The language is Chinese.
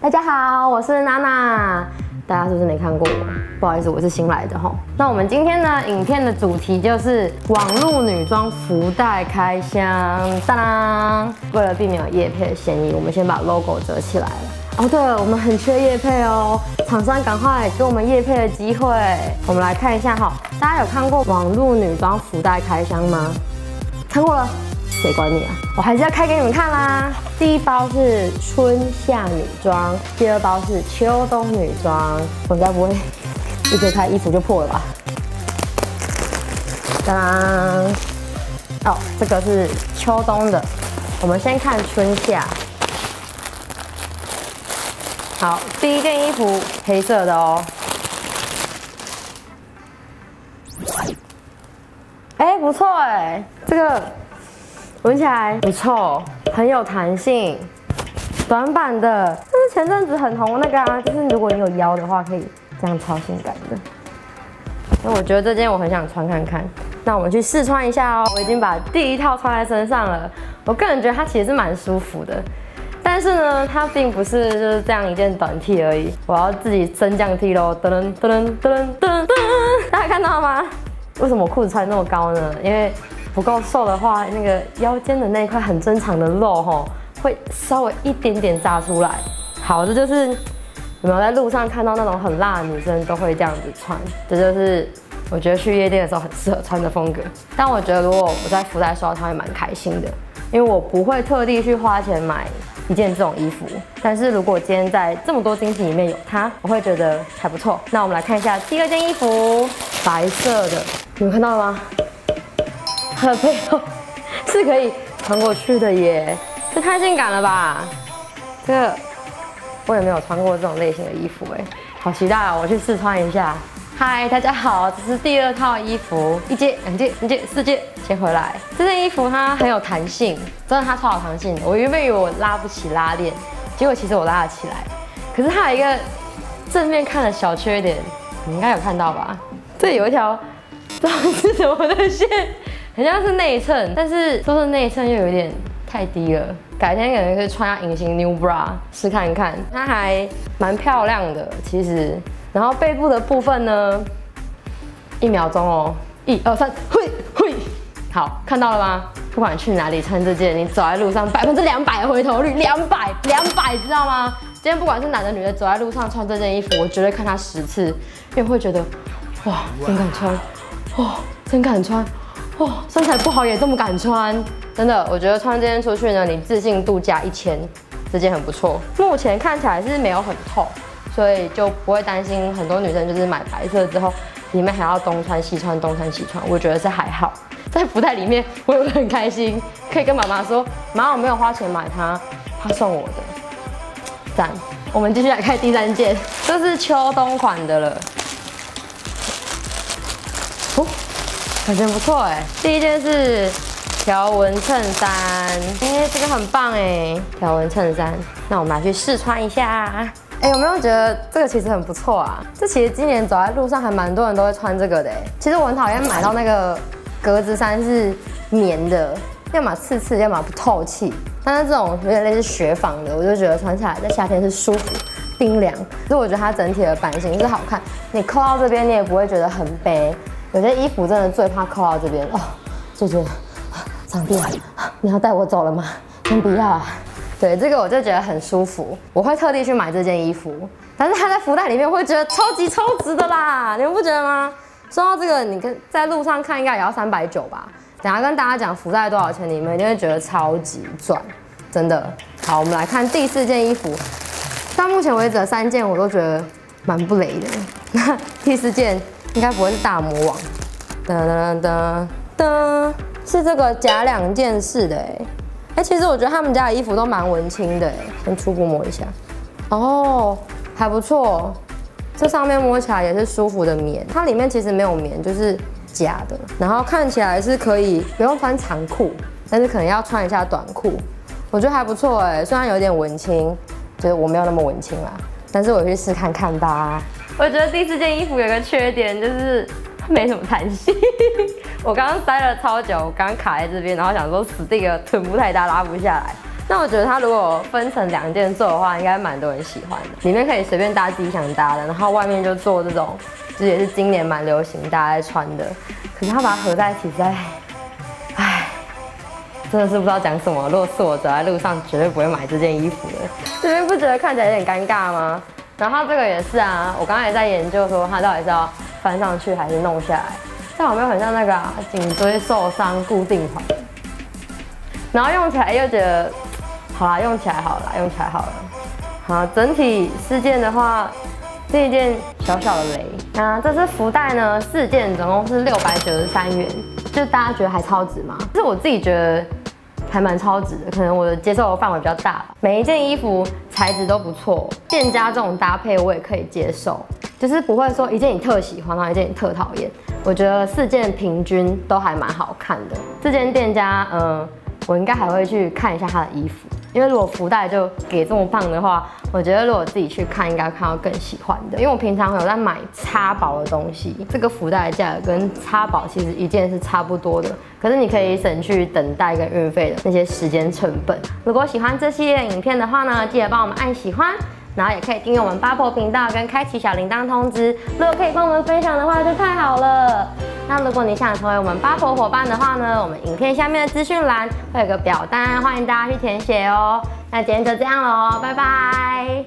大家好，我是娜娜。大家是不是没看过我？不好意思，我是新来的吼。那我们今天呢，影片的主题就是网络女装福袋开箱。当当，为了避免有业配的嫌疑，我们先把 logo 折起来了。 哦，对了，我们很缺业配哦，厂商赶快给我们业配的机会。我们来看一下哈，大家有看过网络女装福袋开箱吗？看过了，谁管你啊？我还是要开给你们看啦。第一包是春夏女装，第二包是秋冬女装。我该不会一推开衣服就破了吧？当当，哦，这个是秋冬的，我们先看春夏。 好，第一件衣服黑色的哦。哎，不错哎，这个闻起来不臭，很有弹性。短版的，但是前阵子很红那个啊，就是如果你有腰的话，可以这样超性感的。那我觉得这件我很想穿看看，那我们去试穿一下哦。我已经把第一套穿在身上了，我个人觉得它其实是蛮舒服的。 但是呢，它并不是就是这样一件短 T 而已，我要自己升降 T 咯，噔噔噔噔噔噔，大家看到吗？为什么裤子穿那么高呢？因为不够瘦的话，那个腰间的那一块很正常的肉吼，会稍微一点点炸出来。好，这就是有没有在路上看到那种很辣的女生都会这样子穿，这就是我觉得去夜店的时候很适合穿的风格。但我觉得如果我在福袋收到，它会蛮开心的，因为我不会特地去花钱买 一件这种衣服，但是如果今天在这么多精品里面有它，我会觉得还不错。那我们来看一下第二件衣服，白色的，你们看到了吗？它的背后是可以穿过去的耶，这太性感了吧！这个我也没有穿过这种类型的衣服哎，好期待啊！我去试穿一下。嗨，大家好，这是第二套衣服，一件、两件、三件、四件。 先回来，这件衣服它很有弹性，真的它超有弹性的。我原本以为我拉不起拉链，结果其实我拉得起来。可是它有一个正面看的小缺点，你应该有看到吧？这里有一条不知道是什么的线，很像是内衬，但是说是内衬又有点太低了。改天可能可以穿下隐形 new bra 试看一看，它还蛮漂亮的其实。然后背部的部分呢，一秒钟哦，1、2、3，嘿。 好，看到了吗？不管去哪里穿这件，你走在路上200%的回头率，200%，知道吗？今天不管是男的女的，走在路上穿这件衣服，我绝对看它10次，因为会觉得，哇，真敢穿，哇，真敢穿，哇，身材不好也这么敢穿，真的，我觉得穿这件出去呢，你自信度加1000，这件很不错。目前看起来是没有很透，所以就不会担心很多女生就是买白色之后，里面还要东穿西穿，东穿西穿，我觉得是还好。 在福袋里面，我也会很开心，可以跟妈妈说：“妈，我没有花钱买它，她送我的。”赞！我们继续来看第三件，这是秋冬款的了。哦，感觉不错哎。第一件是条纹衬衫，哎，这个很棒哎，条纹衬衫。那我们来去试穿一下。哎，有没有觉得这个其实很不错啊？这其实今年走在路上还蛮多人都会穿这个的哎。其实我很讨厌买到那个 格子衫是棉的，要么刺刺，要么不透气。但是这种有点类似雪纺的，我就觉得穿起来在夏天是舒服、冰凉。所以我觉得它整体的版型是好看，你扣到这边你也不会觉得很悲。有些衣服真的最怕扣到这边哦，就觉得上帝啊，你要带我走了吗？先不要啊。对，这个我就觉得很舒服，我会特地去买这件衣服。但是它在福袋里面，我会觉得超级超值的啦，你们不觉得吗？ 说到这个，你跟在路上看应该也要390吧？等下跟大家讲福袋多少钱，你们一定会觉得超级赚，真的。好，我们来看第四件衣服，到目前为止的3件我都觉得蛮不雷的。那第四件应该不会是大魔王，噔噔噔，是这个假两件式的哎。哎，其实我觉得他们家的衣服都蛮文青的哎，先初步摸一下，哦，还不错。 这上面摸起来也是舒服的棉，它里面其实没有棉，就是假的。然后看起来是可以不用穿长裤，但是可能要穿一下短裤，我觉得还不错哎。虽然有点文青，就是我没有那么文青啦，但是我去试看看吧。我觉得第四件衣服有个缺点就是它没什么弹性，我刚刚塞了超久，我刚卡在这边，然后想说死定了，臀部太大拉不下来。那我觉得它如果分成两件做的话，应该蛮多人喜欢的。里面可以随便搭自己想搭的，然后外面就做这种，这也是今年蛮流行大家在穿的。可是它把它合在一起，真的是不知道讲什么。如果是我走在路上，绝对不会买这件衣服的。这边不觉得看起来有点尴尬吗？然后这个也是啊，我刚才也在研究说它到底是要翻上去还是弄下来。但有没有很像那个啊，颈椎受伤固定环？然后用起来又觉得。 好啦，用起来好了，用起来好了。好，整体四件的话，这一件小小的雷。那这支福袋呢，四件总共是693元，就大家觉得还超值吗？其实我自己觉得还蛮超值的，可能我的接受的范围比较大吧。每一件衣服材质都不错，店家这种搭配我也可以接受，就是不会说一件你特喜欢，然后一件你特讨厌。我觉得四件平均都还蛮好看的。这间店家，我应该还会去看一下他的衣服。 因为如果福袋就给这么棒的话，我觉得如果自己去看，应该看到更喜欢的。因为我平常有在买插宝的东西，这个福袋的价格跟插宝其实一件是差不多的，可是你可以省去等待跟运费的那些时间成本。如果喜欢这系列影片的话呢，记得帮我们按喜欢，然后也可以订阅我们8Pro频道跟开启小铃铛通知。如果可以帮我们分享的话，就太好了。 那如果你想成为我们8Pro伙伴的话呢，我们影片下面的资讯栏会有个表单，欢迎大家去填写哦。那今天就这样咯，拜拜。